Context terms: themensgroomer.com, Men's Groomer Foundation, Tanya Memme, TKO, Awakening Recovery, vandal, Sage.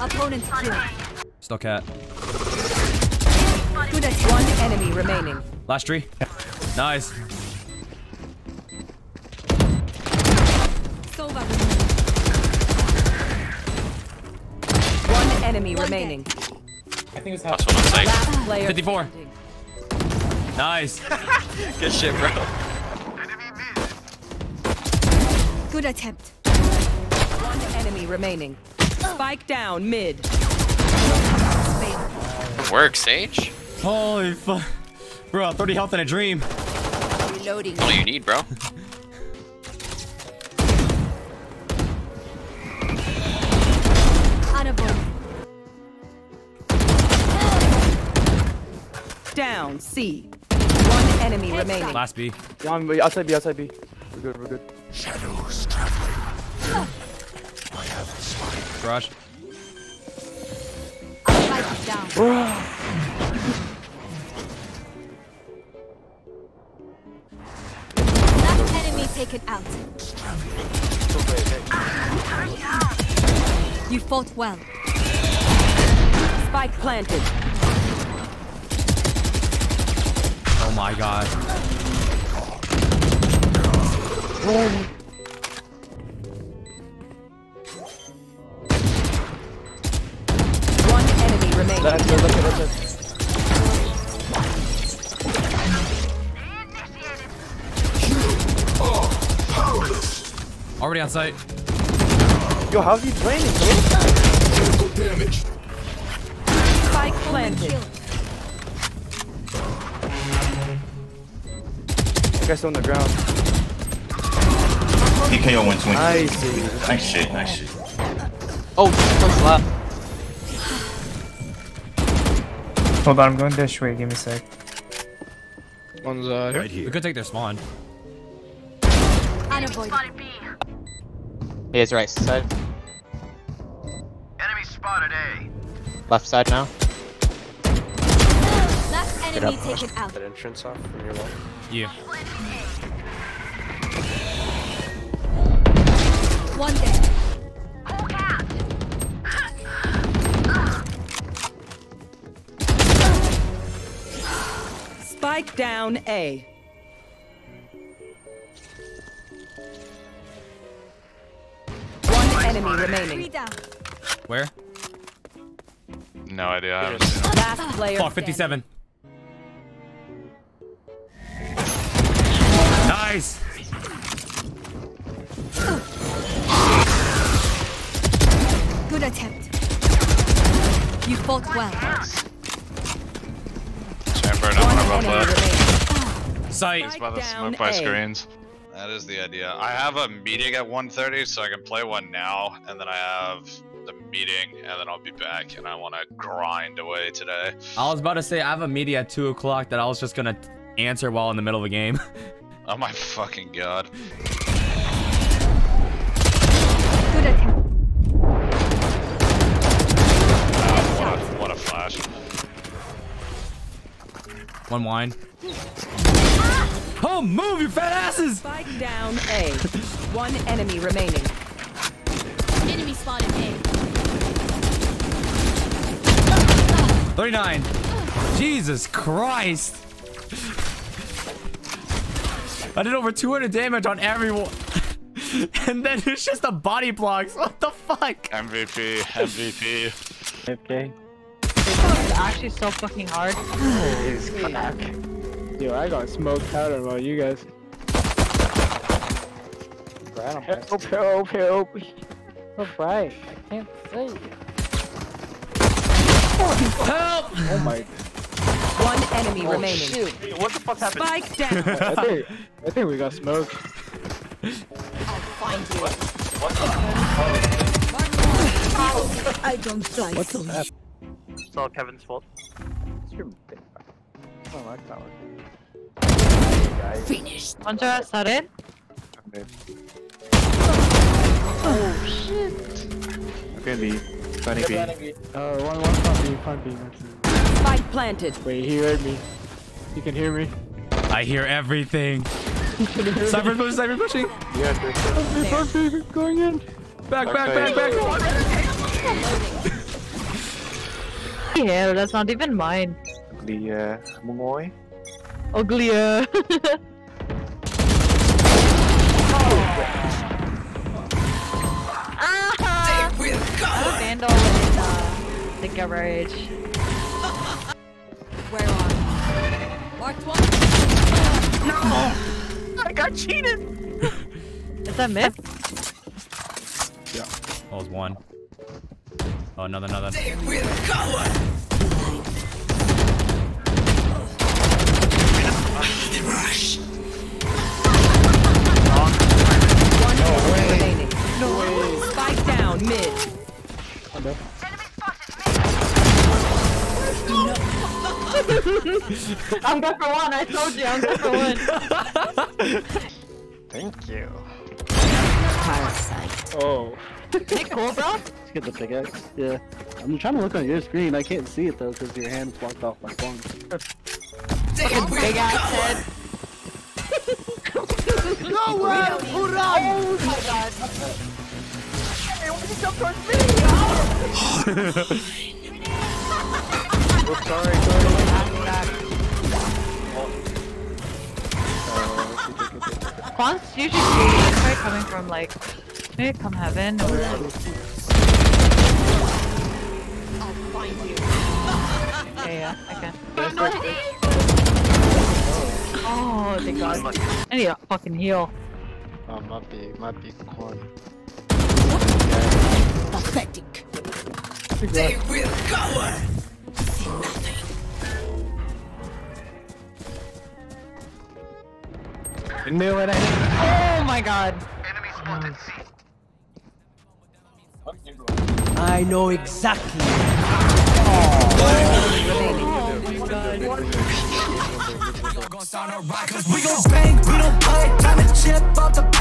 Opponent's killed. Stock out. One enemy remaining. Last tree. Nice. One enemy remaining. I think it's half. That's what I'm saying. 54. Nice. Good shit, bro. Good attempt. One enemy remaining. Spike down mid. Work, Sage. Holy fuck. Bro, 30 health in a dream. Reloading. All you need, bro. Down, C. One enemy remaining. Last B. Yeah, outside B, outside B. We're good, we're good. Shadows traveling. I have the spike. Garage. Down. That enemy taken out. You fought well. Spike planted. Oh my god. Whoa. Already on site. Yo, how's he playing it, bro? Damage. Spike planted. That guy's still on the ground. TKO 120. Nice. Nice shit, nice shit. Oh, close left. Hold on, I'm going this way, give me a sec. One's right here. We could take their spawn. Spotted B. He is right side. Enemy spotted A. Left side now. Left enemy taken out. That entrance off from your wall. Yeah. One dead. Spike down A. One enemy remaining. Where? No idea. I last player. Fuck, 57. Nice. Good attempt. You fought well. Sight by the smoke by screens. That is the idea. I have a meeting at 1:30, so I can play one now, and then I have the meeting, and then I'll be back, and I want to grind away today. I was about to say I have a meeting at 2 o'clock that I was just gonna answer while in the middle of a game. Oh my fucking god. Good attack. What a flash. One wine. Oh, move, you fat asses! Spike down A. One enemy remaining. Enemy spotted A. 39. Jesus Christ! I did over 200 damage on everyone. And then it's just the body blocks. What the fuck? MVP. MVP. Okay. Actually so fucking hard. Dude, I got smoked out of all you guys. Help, help, help. Alright, I can't save. Help! Oh my. One enemy remaining. Shoot. What the fuck happened? Spike down. I think we got smoked. I'll find you. What the fuck? I don't like what the fuck? It's all Kevin's fault. I don't like that one. Finished. Hunter, is that it? Okay. Oh shit. Okay, B. Funny B. One B. Fight planted. Wait, he heard me. You can hear me. I hear everything. Cypher's pushing, Cypher's pushing. Yes, sir. Going in. Back. Yeah, that's not even mine. Uglia, Mungoy. Uglia. Ah! They will go. Vandal in the garage. Where on? Marked one. No! Oh. I got cheated. Is that myth? Yeah. That was one. Oh, another. They will go. The rush. No way. Spike down mid. Enemy spotted me. I'm going for one. I told you. I'm going for one. Thank you. Parasite. Oh. Is it cool, bro? Get the pickaxe. Yeah. I'm trying to look on your screen. I can't see it though because your hand's blocked off my phone. Fucking big ass head. No way! Oh my god. Hey, why did you jump towards me? Oh, sorry. Quants usually are coming from like, maybe come heaven or yeah, okay. Oh, thank god. I need a fucking heal. Oh, might be corn. Pathetic. They will cower! See nothing. Oh my god. Enemy spotted C. I know exactly. We gon' bang, we don't play, time to chip up the